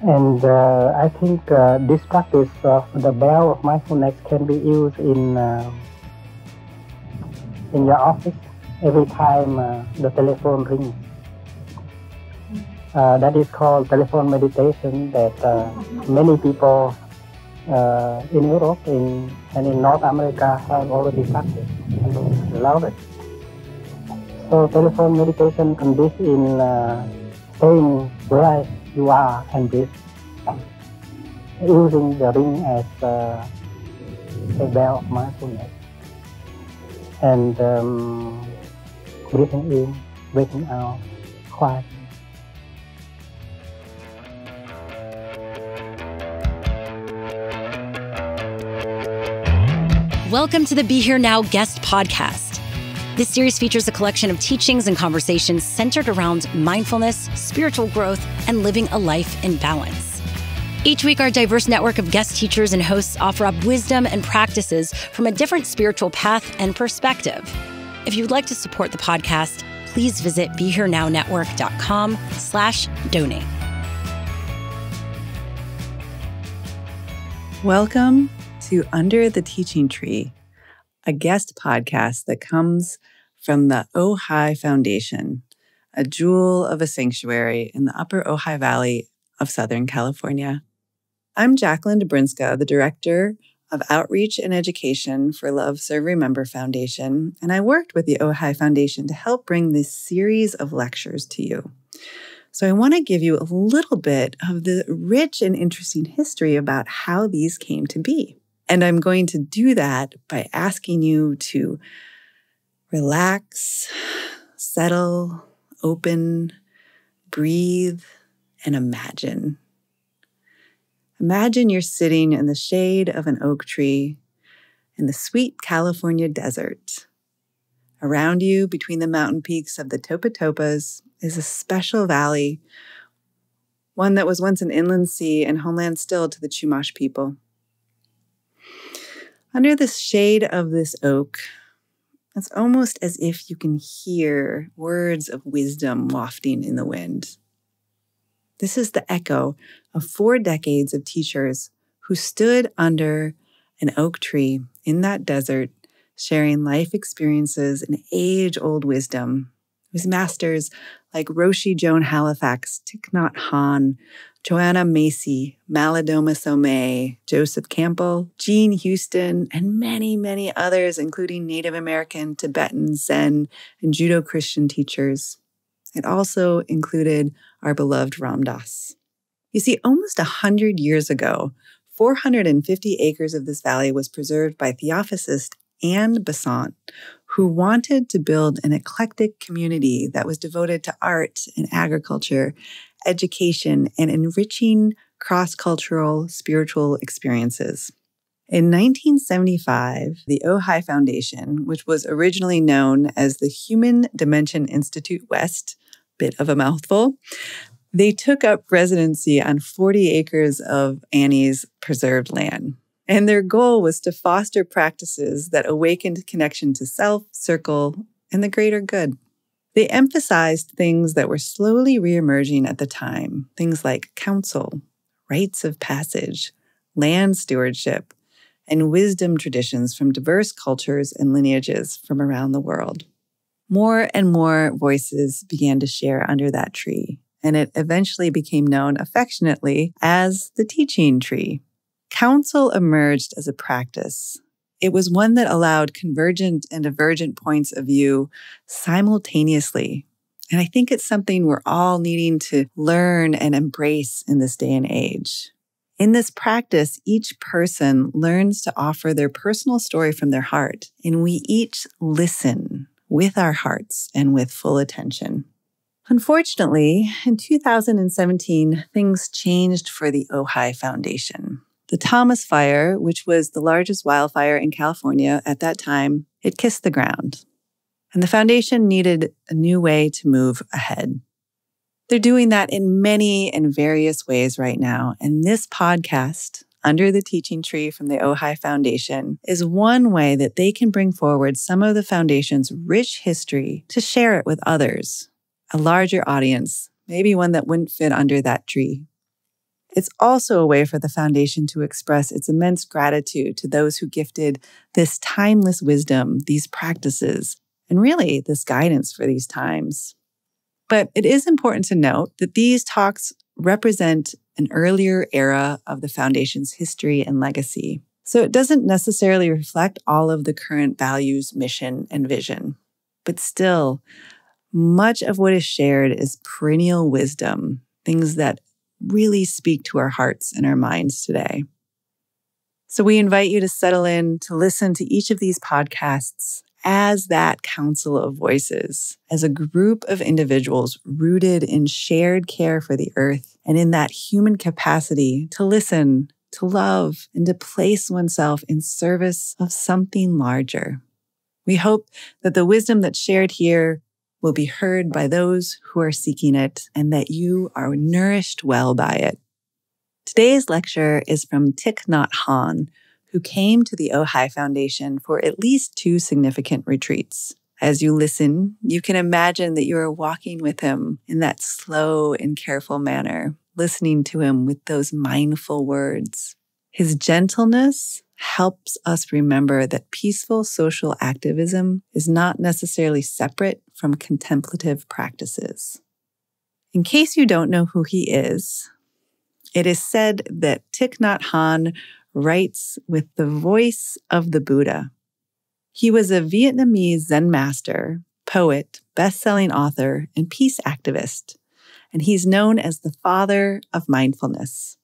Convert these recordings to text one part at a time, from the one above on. And I think this practice of the bell of mindfulness can be used in your office every time the telephone rings. That is called telephone meditation, that many people in Europe and in North America have already practiced and love it. So telephone meditation consists in staying where you are and breathe, using the ring as a bell of mindfulness, and breathing in, breathing out, quiet. Welcome to the Be Here Now Guest Podcast. This series features a collection of teachings and conversations centered around mindfulness, spiritual growth, and living a life in balance. Each week, our diverse network of guest teachers and hosts offer up wisdom and practices from a different spiritual path and perspective. If you'd like to support the podcast, please visit BeHereNowNetwork.com/donate. Welcome to Under the Teaching Tree, a guest podcast that comes from the Ojai Foundation, a jewel of a sanctuary in the upper Ojai Valley of Southern California. I'm Jackie Dobrinska, the Director of Outreach and Education for Love Serve Remember Foundation, and I worked with the Ojai Foundation to help bring this series of lectures to you. So I want to give you a little bit of the rich and interesting history about how these came to be. And I'm going to do that by asking you to relax, settle, open, breathe, and imagine. Imagine you're sitting in the shade of an oak tree in the sweet California desert. Around you, between the mountain peaks of the Topatopas, is a special valley, one that was once an inland sea and homeland still to the Chumash people. Under the shade of this oak, it's almost as if you can hear words of wisdom wafting in the wind. This is the echo of 4 decades of teachers who stood under an oak tree in that desert, sharing life experiences and age-old wisdom, whose masters like Roshi Joan Halifax, Thich Nhat Hanh, Joanna Macy, Malidoma Somé, Joseph Campbell, Jean Houston, and many, many others, including Native American, Tibetan, Zen, and Judo-Christian teachers. It also included our beloved Ram Dass. You see, almost 100 years ago, 450 acres of this valley was preserved by Theosophist Anne Basant, who wanted to build an eclectic community that was devoted to art and agriculture, education, and enriching cross-cultural spiritual experiences. In 1975, the Ojai Foundation, which was originally known as the Human Dimension Institute West, bit of a mouthful, they took up residency on 40 acres of Annie's preserved land. And their goal was to foster practices that awakened connection to self, circle, and the greater good. They emphasized things that were slowly reemerging at the time, things like counsel, rites of passage, land stewardship, and wisdom traditions from diverse cultures and lineages from around the world. More and more voices began to share under that tree, and it eventually became known affectionately as the Teaching Tree. Counsel emerged as a practice. It was one that allowed convergent and divergent points of view simultaneously. And I think it's something we're all needing to learn and embrace in this day and age. In this practice, each person learns to offer their personal story from their heart, and we each listen with our hearts and with full attention. Unfortunately, in 2017, things changed for the Ojai Foundation. The Thomas Fire, which was the largest wildfire in California at that time, it kissed the ground. And the foundation needed a new way to move ahead. They're doing that in many and various ways right now. And this podcast, Under the Teaching Tree from the Ojai Foundation, is one way that they can bring forward some of the foundation's rich history to share it with others, a larger audience, maybe one that wouldn't fit under that tree. It's also a way for the foundation to express its immense gratitude to those who gifted this timeless wisdom, these practices, and really this guidance for these times. But it is important to note that these talks represent an earlier era of the foundation's history and legacy. So it doesn't necessarily reflect all of the current values, mission, and vision. But still, much of what is shared is perennial wisdom, things that really speak to our hearts and our minds today. So we invite you to settle in, to listen to each of these podcasts as that council of voices, as a group of individuals rooted in shared care for the earth and in that human capacity to listen, to love, and to place oneself in service of something larger. We hope that the wisdom that's shared here will be heard by those who are seeking it and that you are nourished well by it. Today's lecture is from Thich Nhat Hanh, who came to the Ojai Foundation for at least 2 significant retreats. As you listen, you can imagine that you are walking with him in that slow and careful manner, listening to him with those mindful words. His gentleness helps us remember that peaceful social activism is not necessarily separate from contemplative practices. In case you don't know who he is, it is said that Thich Nhat Hanh writes with the voice of the Buddha. He was a Vietnamese Zen master, poet, best-selling author, and peace activist, and he's known as the father of mindfulness.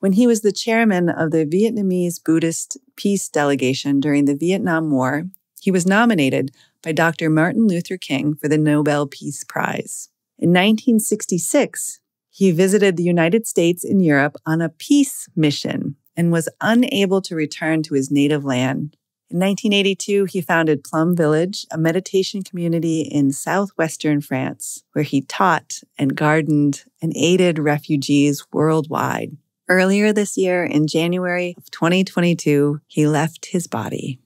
When he was the chairman of the Vietnamese Buddhist peace delegation during the Vietnam War, he was nominated by Dr. Martin Luther King for the Nobel Peace Prize. In 1966, he visited the United States and Europe on a peace mission and was unable to return to his native land. In 1982, he founded Plum Village, a meditation community in southwestern France, where he taught and gardened and aided refugees worldwide. Earlier this year, in January of 2022, he left his body.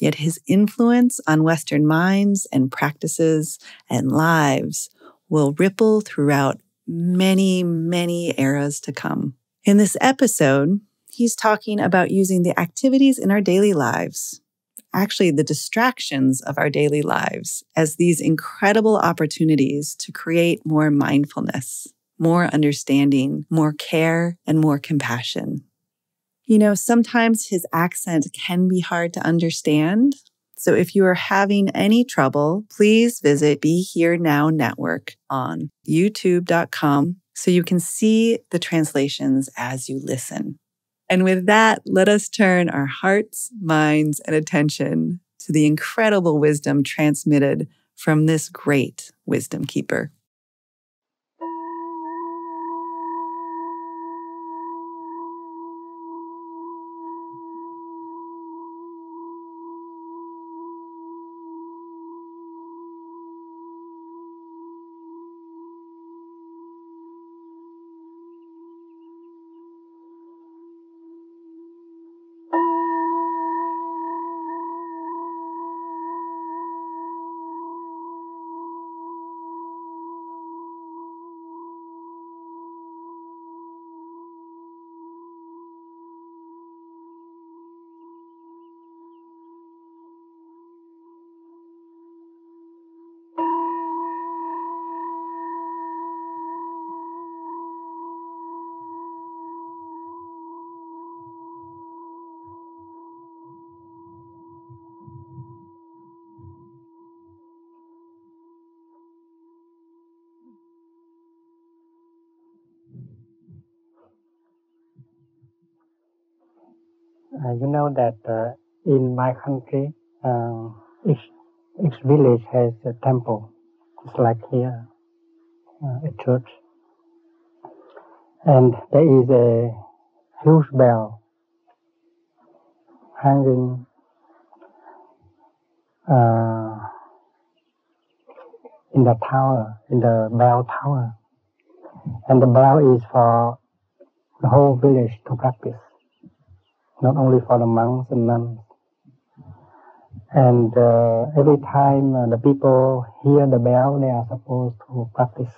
Yet his influence on Western minds and practices and lives will ripple throughout many, many eras to come. In this episode, he's talking about using the activities in our daily lives, actually the distractions of our daily lives, as these incredible opportunities to create more mindfulness, more understanding, more care, and more compassion. You know, sometimes his accent can be hard to understand. So if you are having any trouble, please visit Be Here Now Network on youtube.com so you can see the translations as you listen. And with that, let us turn our hearts, minds, and attention to the incredible wisdom transmitted from this great wisdom keeper. You know that in my country, each village has a temple, just like here, a church. And there is a huge bell hanging in the tower, in the bell tower. And the bell is for the whole village to practice, not only for the monks and nuns. And every time the people hear the bell, they are supposed to practice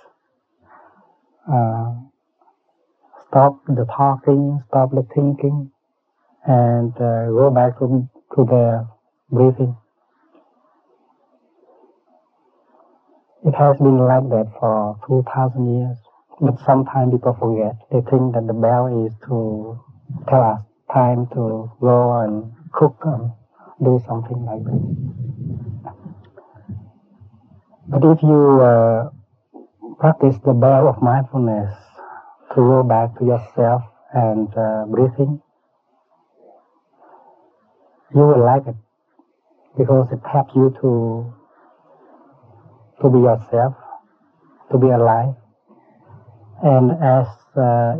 stop the talking, stop the thinking, and go back to the breathing. It has been like that for 2,000 years, but sometimes people forget. They think that the bell is to tell us time to go and cook and do something like that. But if you practice the bell of mindfulness to go back to yourself and breathing, you will like it, because it helps you to be yourself, to be alive. And as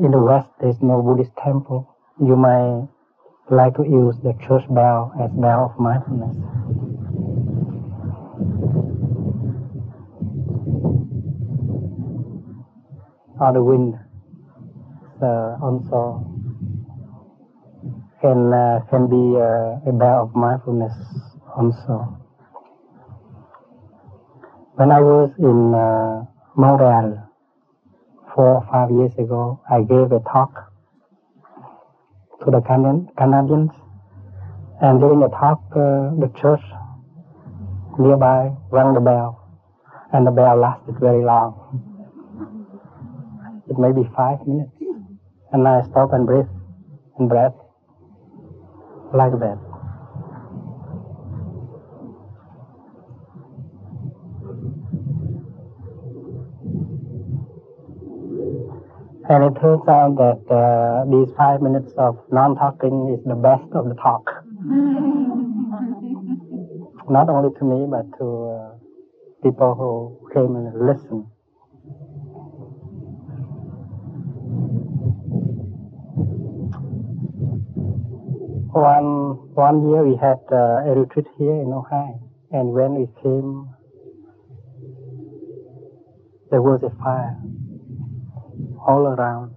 in the West there's no Buddhist temple, you might like to use the church bell as bell of mindfulness. Or the wind also can be a bell of mindfulness also. When I was in Montreal 4 or 5 years ago, I gave a talk to the Canadians, and during the talk, the church nearby rang the bell, and the bell lasted very long. It may be 5 minutes, and I stop and breathe, and breath like that. And it turns out that these 5 minutes of non-talking is the best of the talk. Not only to me, but to people who came and listened. One year we had a retreat here in Ojai, and when we came, there was a fire all around,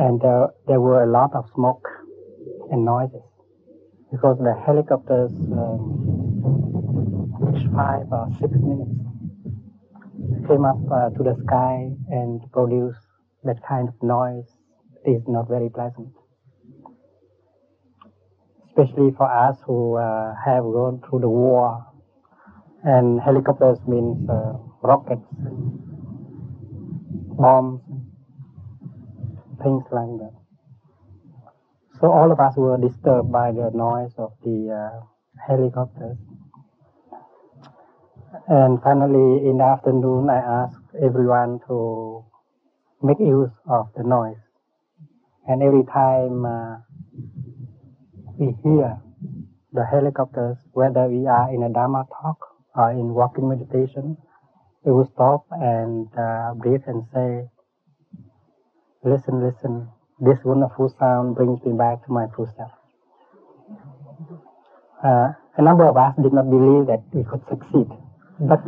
and there were a lot of smoke and noises, because the helicopters each 5 or 6 minutes came up to the sky and produced that kind of noise. It is not very pleasant, especially for us who have gone through the war, and helicopters means rockets, bombs, things like that. So all of us were disturbed by the noise of the helicopters. And finally, in the afternoon, I asked everyone to make use of the noise. And every time we hear the helicopters, whether we are in a Dharma talk or in walking meditation, we will stop and breathe and say, listen, listen, this wonderful sound brings me back to my true self. A number of us did not believe that we could succeed, but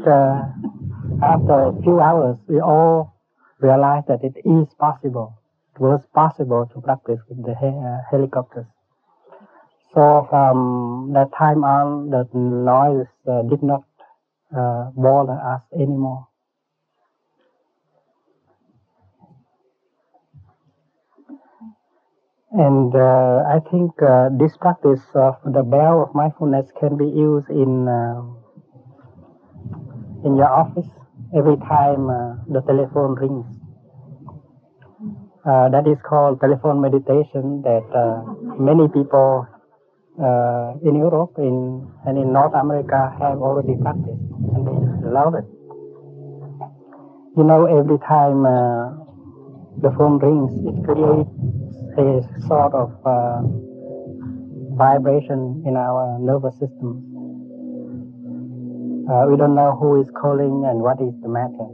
after a few hours we all realized that it is possible. It was possible to practice with the helicopters. So from that time on, the noise did not bother us anymore. And I think this practice of the bell of mindfulness can be used in your office every time the telephone rings. That is called telephone meditation, that many people in Europe and in North America have already practiced, and they love it. You know, every time the phone rings, it creates a sort of vibration in our nervous system. We don't know who is calling and what is the matter.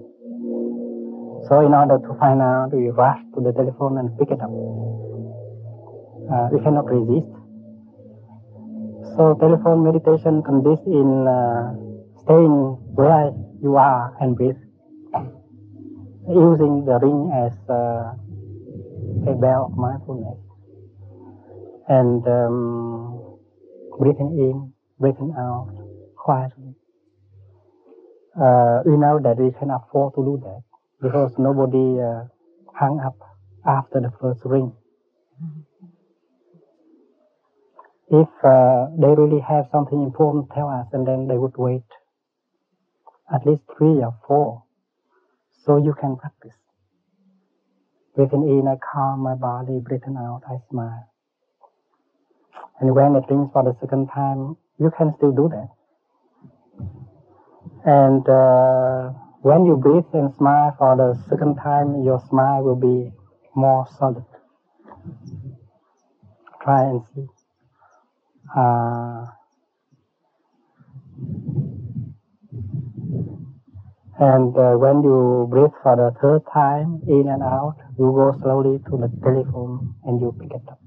So in order to find out, we rush to the telephone and pick it up. We cannot resist. So telephone meditation consists in staying where you are and breathe, using the ring as a bell of mindfulness, and breathing in, breathing out quietly. We know that we can afford to do that, because nobody hung up after the first ring. If they really have something important, tell us, and then they would wait at least 3 or 4, so you can practice. Breathing in, I calm my body. Breathing out, I smile. And when it rings for the second time, you can still do that. And when you breathe and smile for the second time, your smile will be more solid. Try and see. And when you breathe for the third time, in and out, you go slowly to the telephone and you pick it up.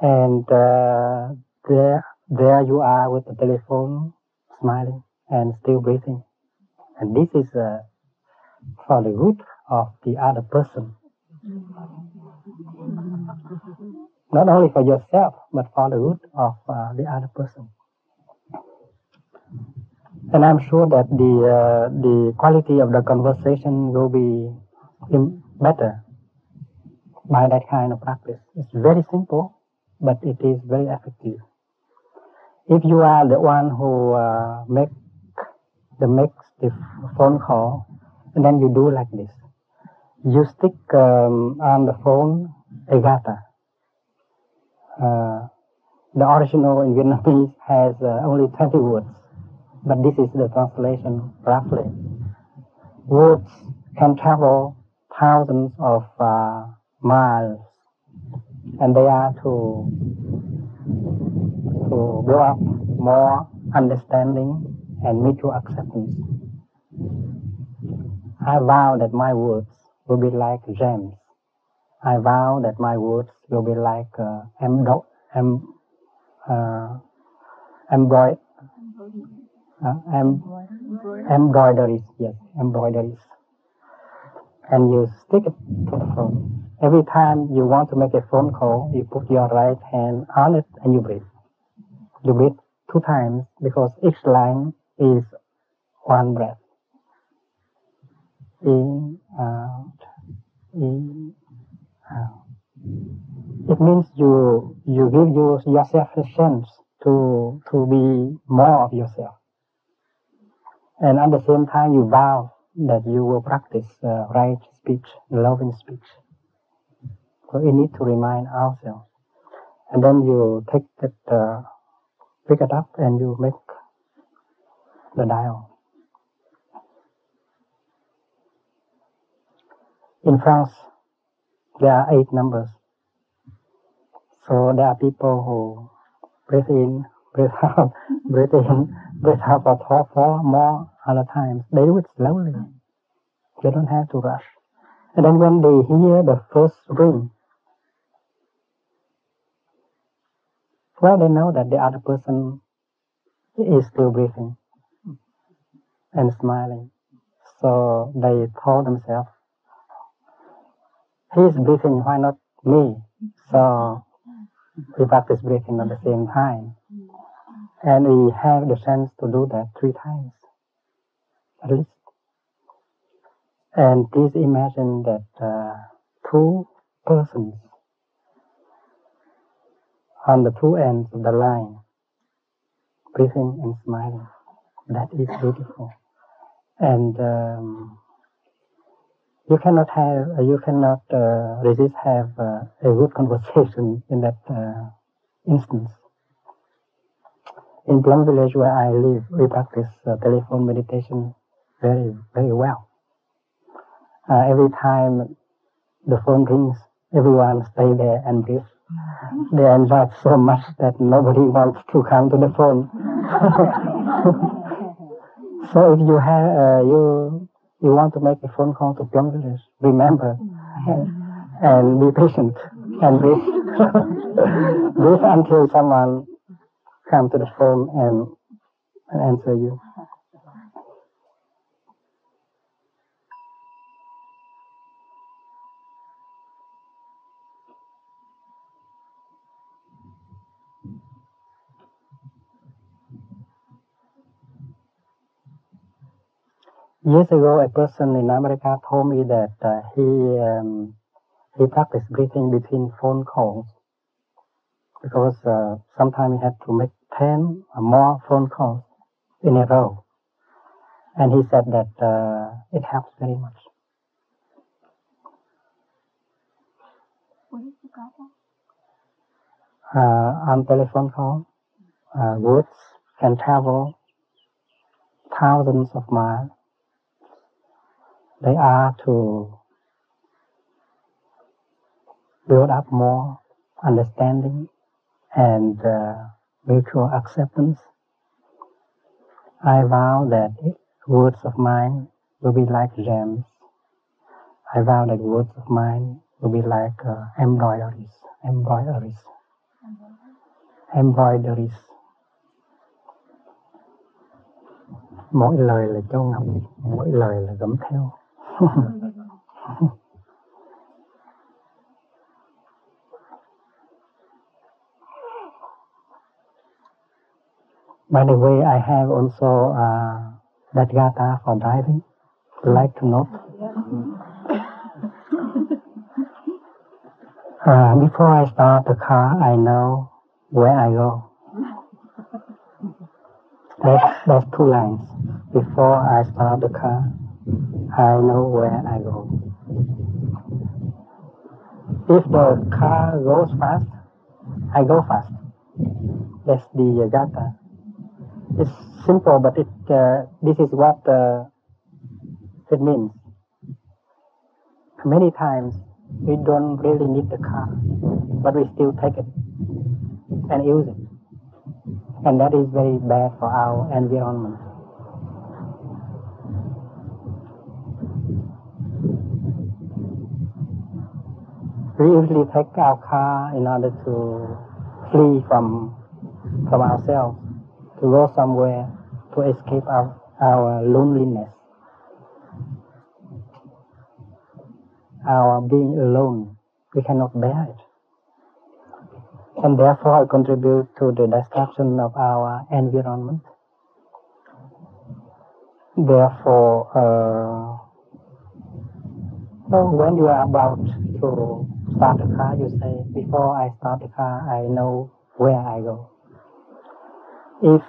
And there you are with the telephone, smiling and still breathing. And this is for the good of the other person. Not only for yourself, but for the good of the other person. And I'm sure that the quality of the conversation will be better by that kind of practice. It's very simple, but it is very effective. If you are the one who makes the phone call, and then you do like this. You stick on the phone a gata. The original in Vietnamese has only 20 words. But this is the translation roughly. Words can travel thousands of miles, and they are to grow up more understanding and mutual acceptance. I vow that my words will be like gems. I vow that my words will be like embroideries, yes, embroideries. And you stick it to the phone. Every time you want to make a phone call, you put your right hand on it and you breathe. You breathe 2 times because each line is 1 breath. In, out, in, out. It means you give yourself a chance to be more of yourself. And at the same time, you vow that you will practice right speech, loving speech. So we need to remind ourselves. And then you take it, pick it up, and you make the dial. In France, there are 8 numbers. So there are people who breathe in, breathe out, breathe in, breathe out for 4 more other times. They do it slowly. They don't have to rush. And then when they hear the first ring, well, they know that the other person is still breathing and smiling. So they told themselves, he's breathing, why not me? So we practice breathing at the same time. And we have the chance to do that 3 times, at least. And please imagine that 2 persons on the 2 ends of the line, breathing and smiling. That is beautiful. And you cannot resist have a good conversation in that instance. In Plum Village, where I live, we practice telephone meditation very, very well. Every time the phone rings, everyone stay there and breathe. They enjoy it so much that nobody wants to come to the phone. So if you have you want to make a phone call to Plum Village, remember and be patient and breathe. Breathe until someone come to the phone and answer you. Years ago, a person in America told me that he practiced breathing between phone calls because sometimes he had to make 10 or more phone calls in a row. And he said that it helps very much. What did you got on? On telephone call, words can travel thousands of miles. They are to build up more understanding and mutual acceptance. I vow that words of mine will be like gems. I vow that words of mine will be like embroideries. Mỗi lời là châu ngọc, mỗi lời là gấm theo. By the way, I have also that gata for driving. Would you like to note? Before I start the car, I know where I go. There's two lines. Before I start the car, I know where I go. If the car goes fast, I go fast. That's the gata. It's simple, but it this is what it means. Many times we don't really need the car, but we still take it and use it, and that is very bad for our environment. We usually take our car in order to flee from ourselves, to go somewhere, to escape our loneliness, our being alone. We cannot bear it. And therefore it contributes to the destruction of our environment. Therefore, so when you are about to start the car, you say, before I start the car, I know where I go. If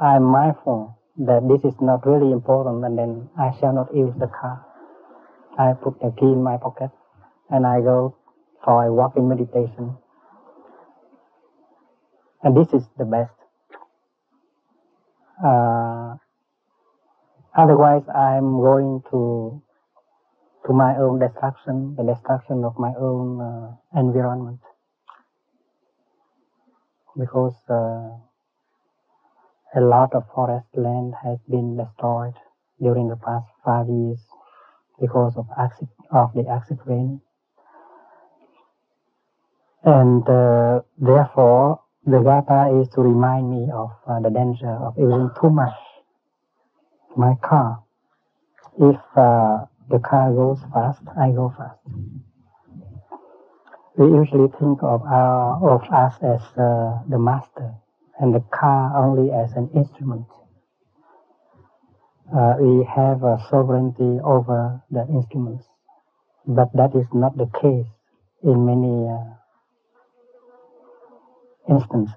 I'm mindful that this is not really important, and then I shall not use the car. I put the key in my pocket and I go for a walking meditation. And this is the best. Otherwise, I'm going to my own destruction, the destruction of my own environment. Because a lot of forest land has been destroyed during the past 5 years because of the acid rain. And therefore, the gata is to remind me of the danger of using too much my car. If the car goes fast, I go fast. We usually think of us as the master, and the car only as an instrument. We have a sovereignty over the instruments, but that is not the case in many instances.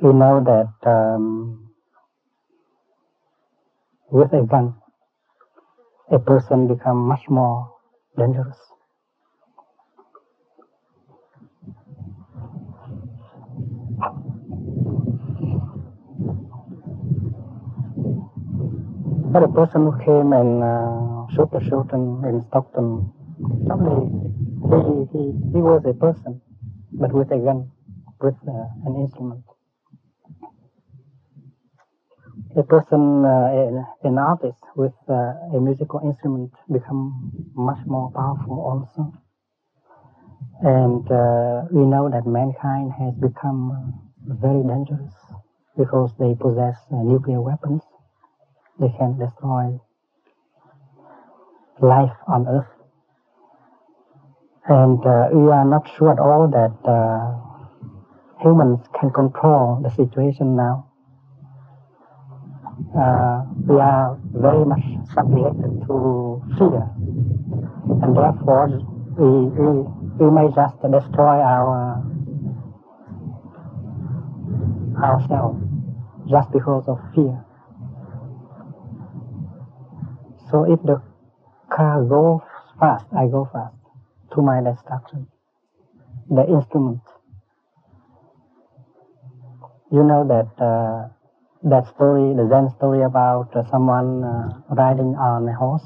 We know that with a gun, a person becomes much more dangerous. But a person who came and shot the children in Stockton, he was a person, but with a gun, with an instrument. A person, an artist with a musical instrument become much more powerful also. And we know that mankind has become very dangerous because they possess nuclear weapons. They can destroy life on Earth. And we are not sure at all that humans can control the situation now. we are very much subjected to fear, and therefore we may just destroy ourselves just because of fear. So if the car goes fast, I go fast to my destruction. The instrument. You know that that story, the Zen story about someone riding on a horse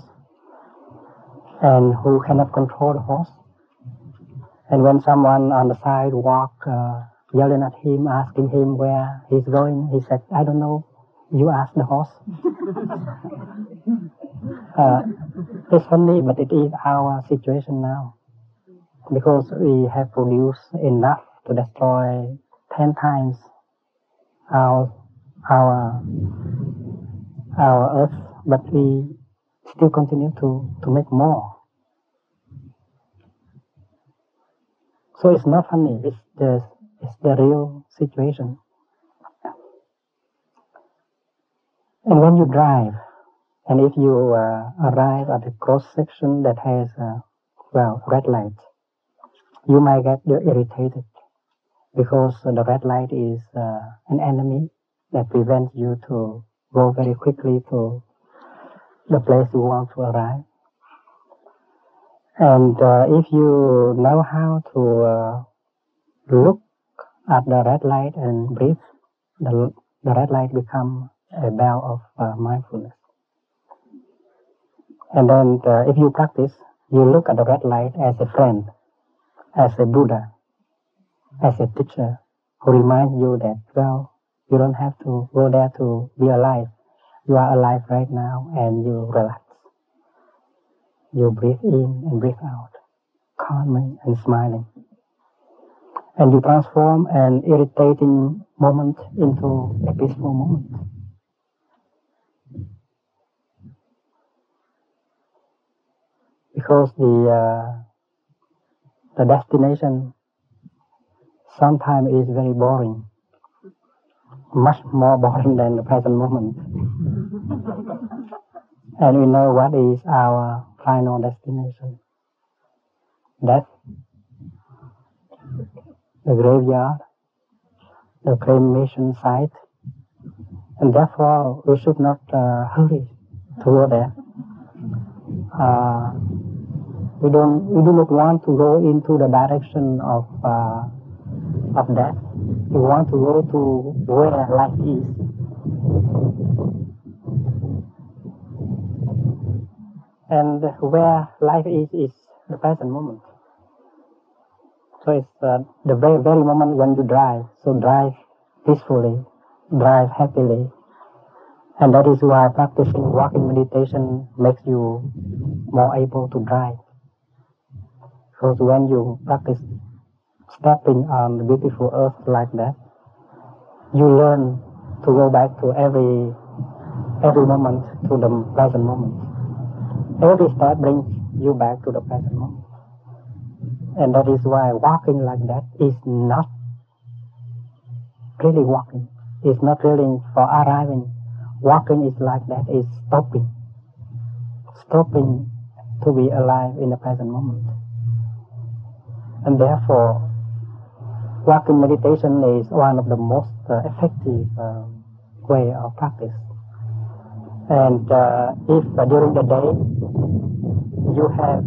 and who cannot control the horse. And when someone on the sidewalk yelling at him, asking him where he's going, he said, "I don't know, you ask the horse." It's funny, but it is our situation now, because we have produced enough to destroy 10 times our earth, but we still continue to make more. So it's not funny, it's the real situation. And when you drive, and if you arrive at a cross-section that has, red light, you might get irritated because the red light is an enemy that prevents you to go very quickly to the place you want to arrive. And if you know how to look at the red light and breathe, the red light becomes a bell of mindfulness. And then if you practice, you look at the red light as a friend, as a Buddha, as a teacher, who reminds you that, you don't have to go there to be alive. You are alive right now, and you relax. You breathe in and breathe out, calmly and smiling. And you transform an irritating moment into a peaceful moment. Because the destination sometimes is very boring, much more boring than the present moment. And we know what is our final destination. Death, the graveyard, the cremation site, and therefore we should not hurry to go there. We do not want to go into the direction of death. We want to go to where life is. And where life is the present moment. So it's the very, very moment when you drive. So drive peacefully, drive happily. And that is why practicing walking meditation makes you more able to drive. Because when you practice stepping on the beautiful earth like that, you learn to go back to every moment, to the present moment. Every step brings you back to the present moment. And that is why walking like that is not really walking. It's not really for arriving. Walking is like that, is stopping. Stopping to be alive in the present moment. And therefore, walking meditation is one of the most effective way of practice. And if during the day you have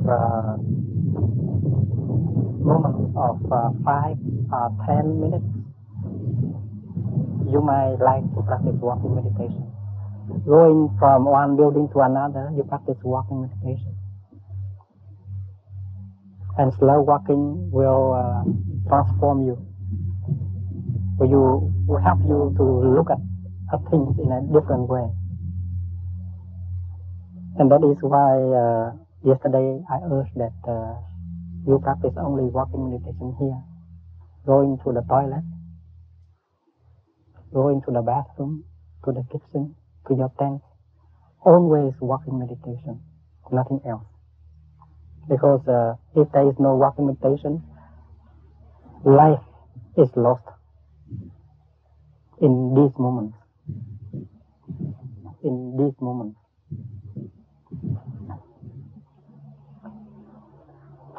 moments of 5 or 10 minutes, you might like to practice walking meditation. Going from one building to another, you practice walking meditation. And slow walking will transform you. Will help you to look at things in a different way. And that is why yesterday I urged that you practice only walking meditation here. Going to the toilet, going to the bathroom, to the kitchen, to your tent. Always walking meditation, nothing else. Because if there is no walking meditation, life is lost in these moments. in this moment.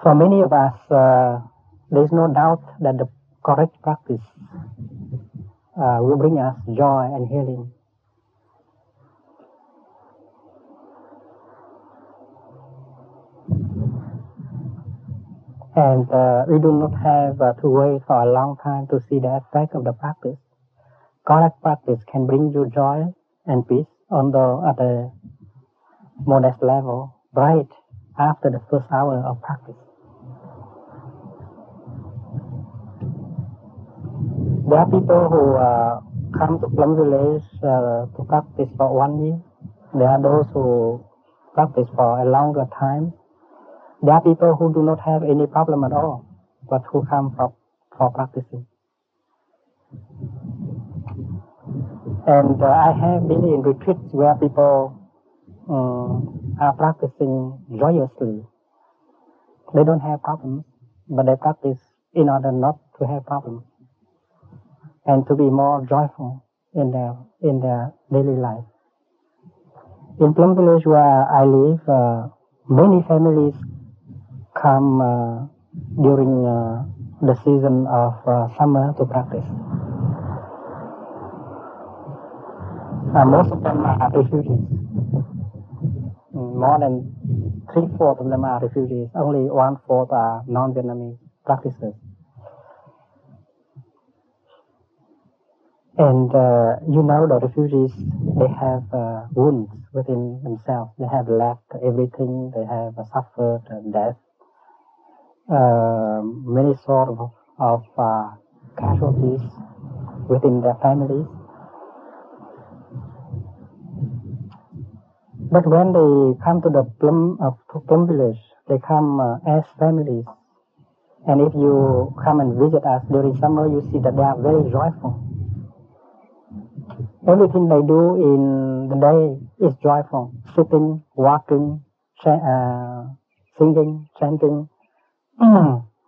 For many of us, there is no doubt that the correct practice will bring us joy and healing. And we do not have to wait for a long time to see the effect of the practice. Correct practice can bring you joy and peace, although at a modest level, right after the first hour of practice. There are people who come to Plum Village to practice for 1 year. There are those who practice for a longer time. There are people who do not have any problem at all, but who come for practicing. And I have been in retreats where people are practicing joyously. They don't have problems, but they practice in order not to have problems and to be more joyful in their daily life. In Plum Village where I live, many families come during the season of summer to practice. Most of them are refugees. More than 3/4 of them are refugees. Only 1/4 are non-Vietnamese practitioners. And the refugees, they have wounds within themselves. They have left everything. They have suffered death. Many sort of casualties within their families. But when they come to the Plum Village, they come as families. And if you come and visit us during summer, you see that they are very joyful. Everything they do in the day is joyful. Sitting, walking, singing, chanting,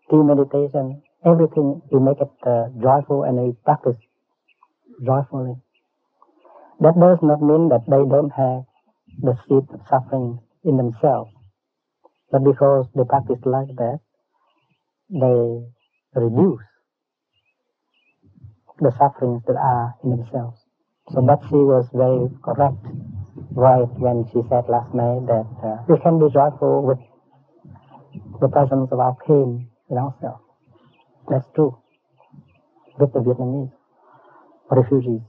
tea meditation, everything you make it joyful and you practice joyfully. That does not mean that they don't have the seed of suffering in themselves. But because they practice like that, they reduce the sufferings that are in themselves. So that she was very correct, right, when she said last night that we can be joyful with the presence of our pain in ourselves. That's true with the Vietnamese refugees.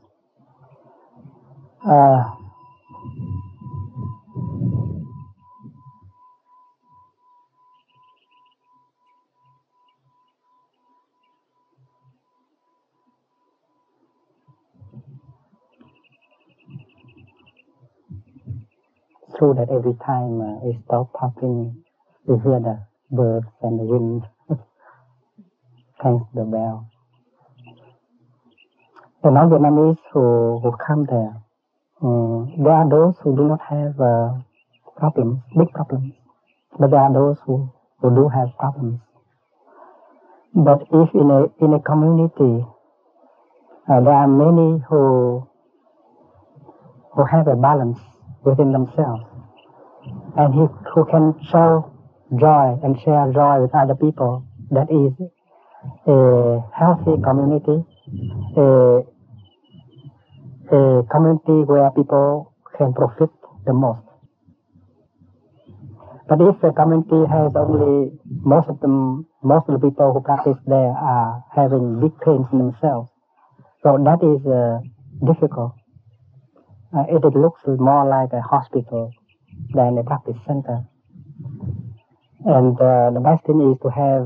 True that every time we stop talking, we hear the birds and the wind. Thanks to the bell. The non-Vietnamese who come there, there are those who do not have problems, big problems, but there are those who do have problems. But if in a community, there are many who have a balance within themselves, and who can show joy and share joy with other people, that is a healthy community, a community where people can profit the most. But if a community has only most of the people who practice there are having big pains in themselves, so that is difficult. It looks more like a hospital than a practice center. And the best thing is to have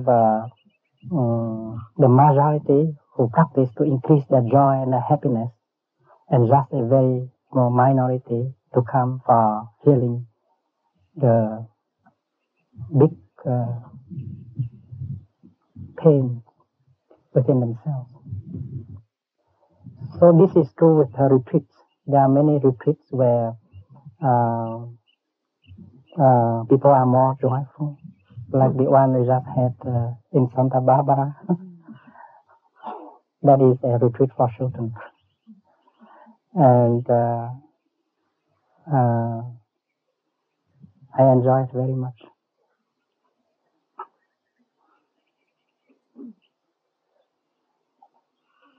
the majority who practice to increase their joy and their happiness, and just a very small minority to come for healing the big pain within themselves. So this is true with her retreats. There are many retreats where people are more joyful, like the one we just had in Santa Barbara. That is a retreat for children. And I enjoy it very much.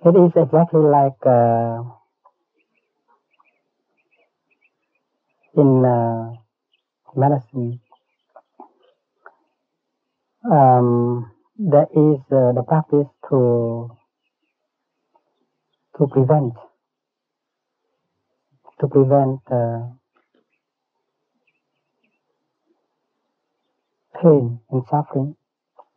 It is exactly like in medicine. There is the practice to prevent pain and suffering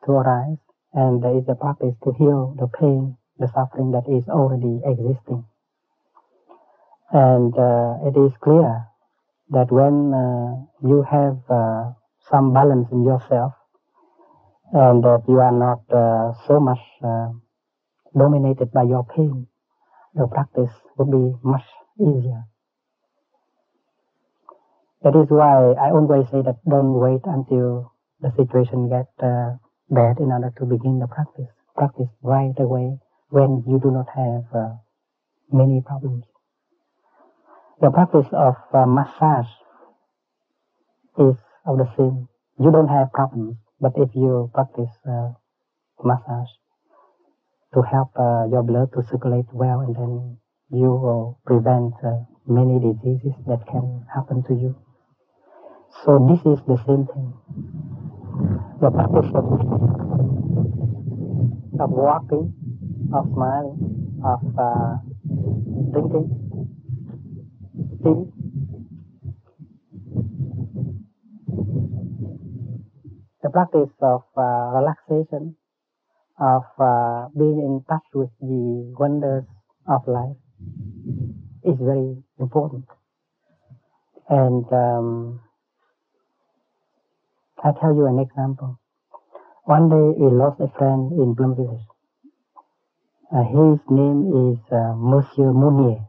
to arise, and there is a practice to heal the pain, the suffering that is already existing. And it is clear that when you have some balance in yourself, and that you are not so much dominated by your pain, the practice would be much easier. That is why I always say that don't wait until the situation gets bad in order to begin the practice. Practice right away when you do not have many problems. The practice of massage is of the same. You don't have problems. But if you practice massage to help your blood to circulate well, and then you will prevent many diseases that can happen to you. So this is the same thing. The practice of walking, of smiling, of drinking tea, the practice of relaxation, of being in touch with the wonders of life is very important. And I'll tell you an example. One day we lost a friend in Plum Village. His name is Monsieur Mounier.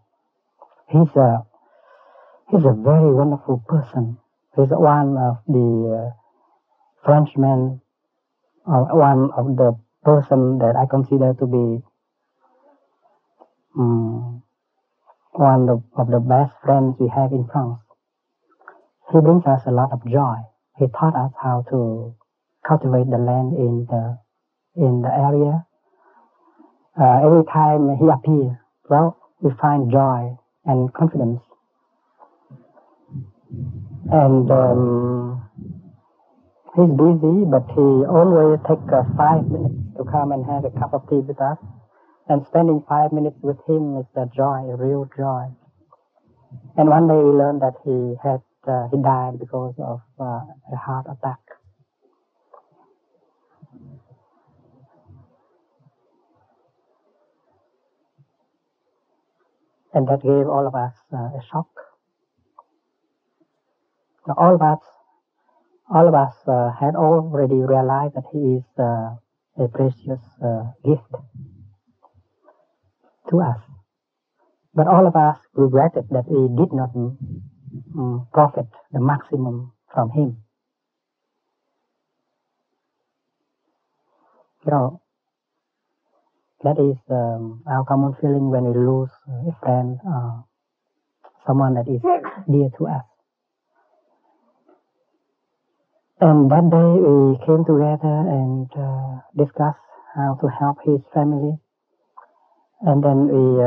He's a very wonderful person. He's one of the Frenchman, one of the person that I consider to be one of the best friends we have in France. He brings us a lot of joy. He taught us how to cultivate the land in the area. Every time he appears, well, we find joy and confidence. And he's busy, but he always takes 5 minutes to come and have a cup of tea with us. And spending 5 minutes with him is a joy, a real joy. And one day we learned that he died because of a heart attack. And that gave all of us a shock. Now, all of us had already realized that he is a precious gift to us. But all of us regretted that we did not profit the maximum from him. You know, that is our common feeling when we lose a friend or someone that is dear to us. And that day we came together and discussed how to help his family. And then we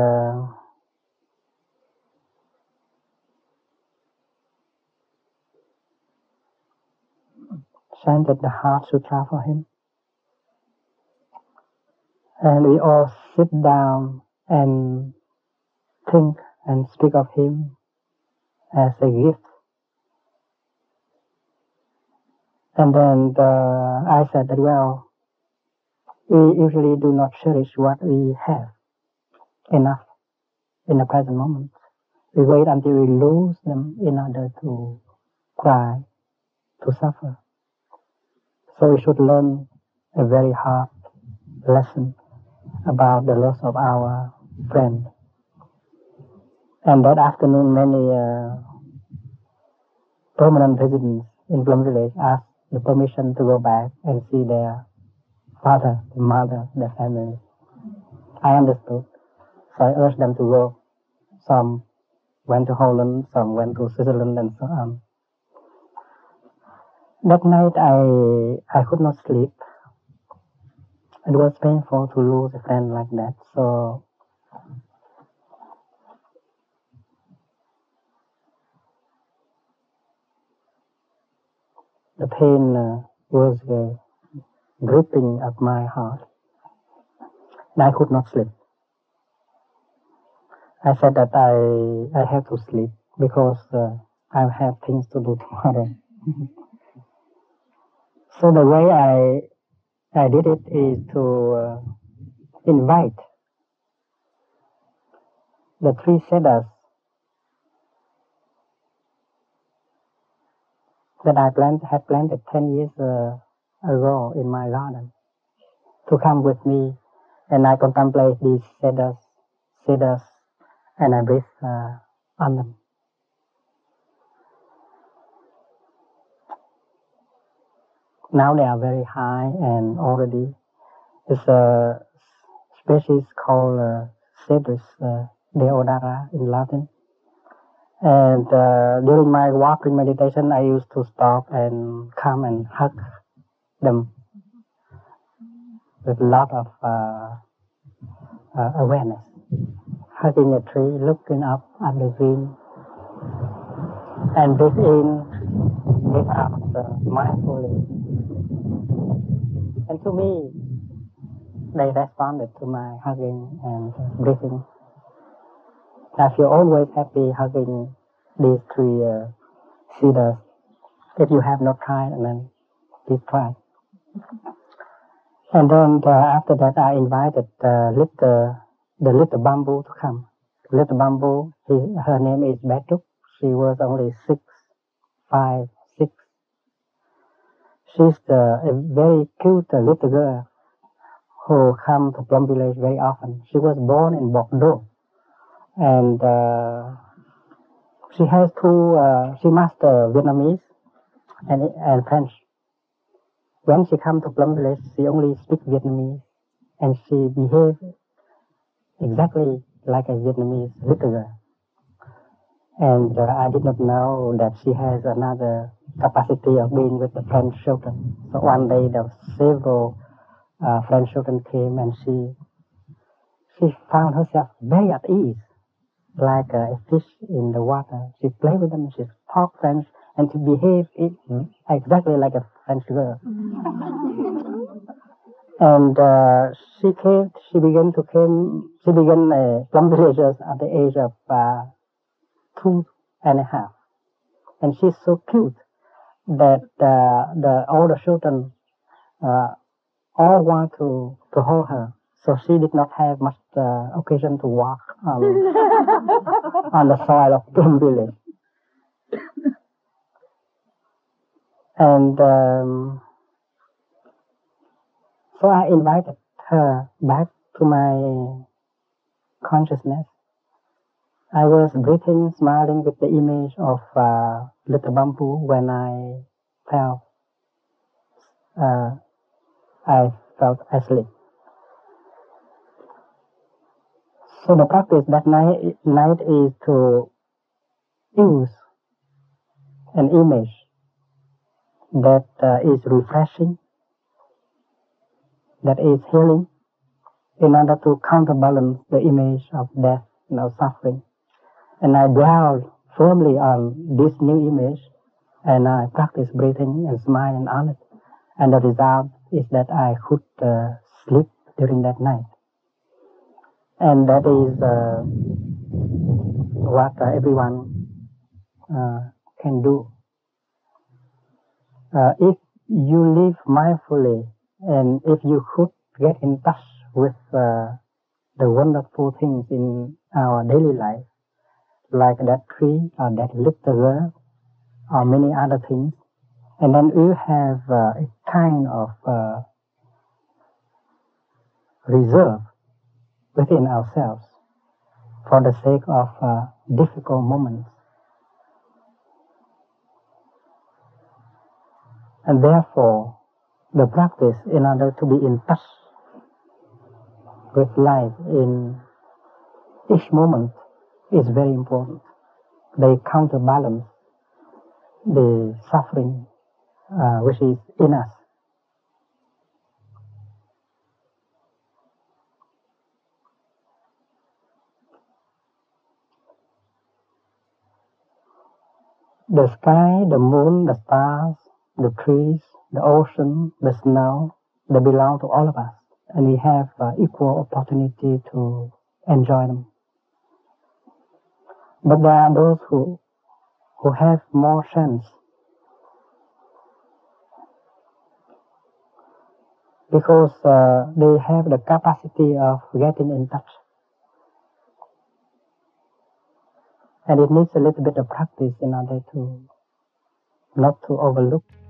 chanted the Heart Sutra for him. And we all sit down and think and speak of him as a gift. And then I said that, well, we usually do not cherish what we have enough in the present moment. We wait until we lose them in order to cry, to suffer. So we should learn a very hard lesson about the loss of our friend. And that afternoon, many permanent residents in Plum Village asked the permission to go back and see their father, mother, their family. I understood, so I urged them to go. Some went to Holland, some went to Switzerland, and so on. That night I could not sleep. It was painful to lose a friend like that, so the pain was gripping at my heart, and I could not sleep. I said that I have to sleep because I have things to do tomorrow. So the way I did it is to invite the three Siddhas that I had planted 10 years ago in my garden to come with me, and I contemplate these Siddhas, and I breathe on them. Now they are very high, and already it's a species called Cedrus deodara in Latin. And during my walking meditation, I used to stop and come and hug them with a lot of awareness. Hugging a tree, looking up at the green, and breathe in, breathe out mindfully. And to me, they responded to my hugging and breathing. I feel always happy hugging these three cedars. If you have not tried, then please try. And then after that, I invited the little bamboo to come. Little bamboo, her name is Betuk. She was only 5, 6. She's a very cute little girl who comes to Plum Village very often. She was born in Bokdo, and she has she mastered Vietnamese and French. When she comes to Plum Village, she only speaks Vietnamese, and she behaves exactly like a Vietnamese little girl. And I did not know that she has another capacity of being with the French children. So one day there were several French children came, and she found herself very at ease, like a fish in the water. She played with them, she talked French, and she behaved exactly like a French girl. And she began Plum Villagers at the age of 2.5. And she's so cute that the older children all want to hold her. So she did not have much occasion to walk on the soil of Plum Village. And so I invited her back to my consciousness. I was breathing, smiling with the image of little bamboo when I felt asleep. So the practice that night is to use an image that is refreshing, that is healing, in order to counterbalance the image of death and of suffering. And I dwell firmly on this new image, and I practice breathing and smiling on it. And the result is that I could sleep during that night. And that is what everyone can do. If you live mindfully, and if you could get in touch with the wonderful things in our daily life, like that tree or that little girl or many other things, and then you have a kind of reserve within ourselves for the sake of difficult moments. And therefore, the practice, in order to be in touch with life in each moment, is very important. they counterbalance the suffering which is in us. The sky, the moon, the stars, the trees, the ocean, the snow, they belong to all of us, and we have equal opportunity to enjoy them. But there are those who have more chance, because they have the capacity of getting in touch. And it needs a little bit of practice in order to not to overlook.